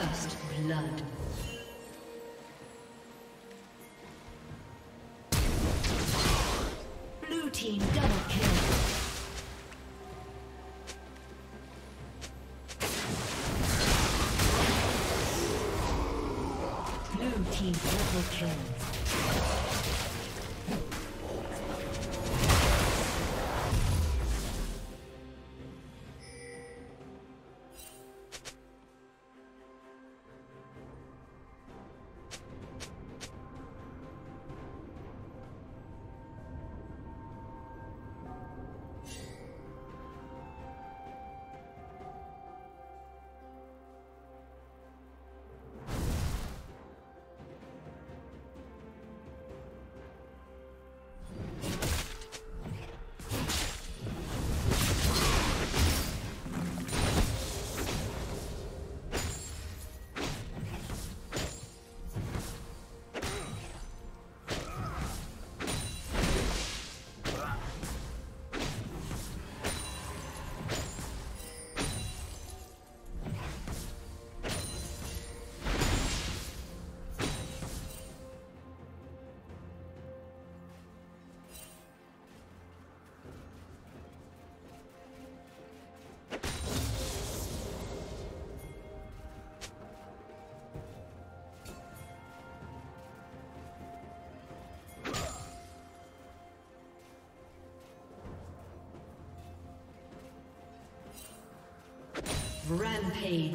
First blood. Blue team double kill. Team triple kill. Rampage.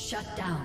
Shut down.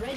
Red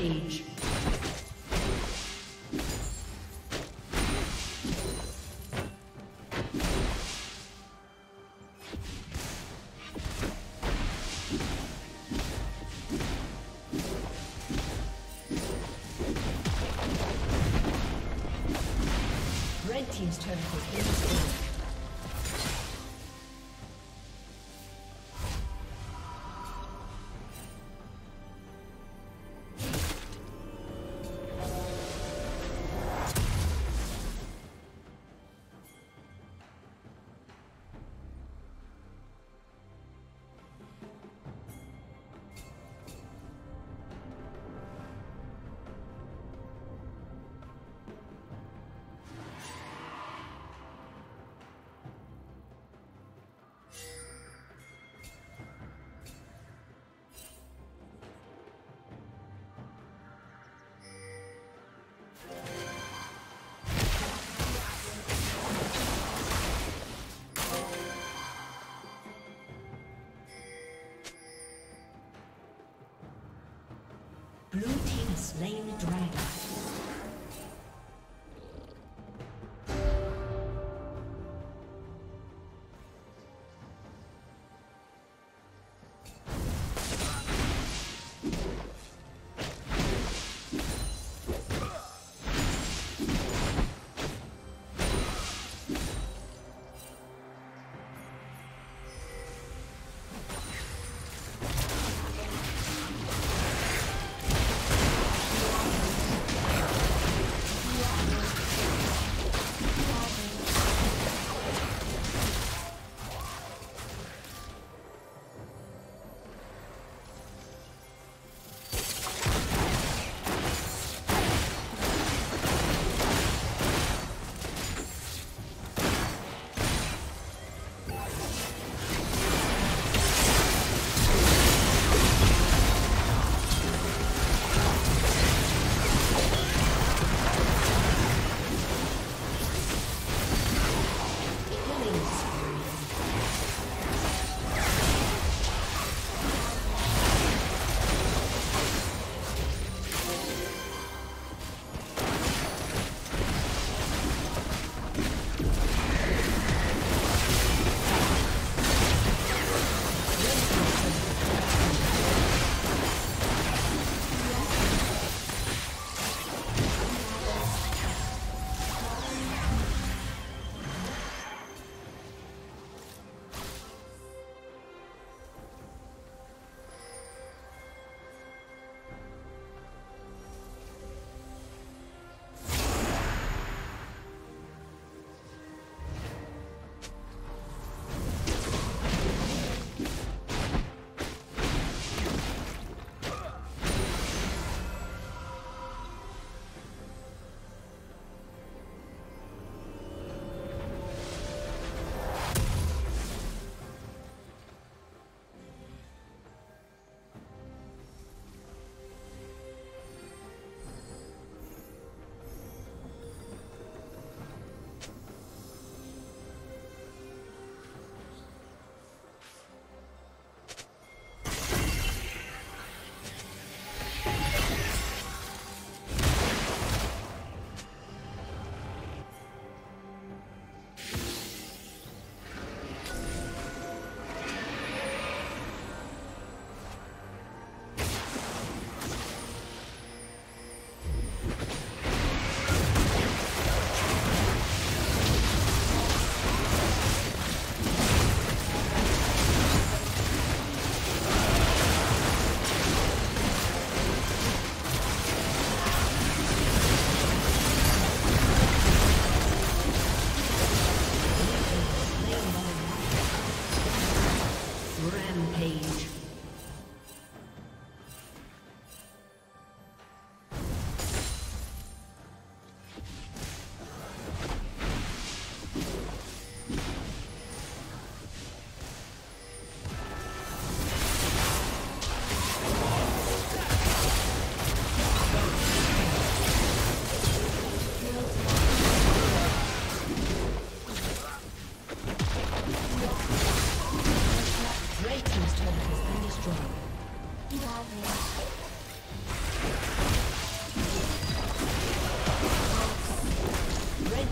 Rampage. Red team's turn for instant.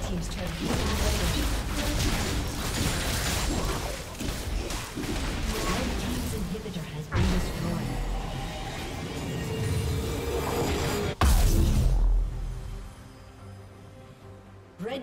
team's turn. Red team's inhibitor has been destroyed. Red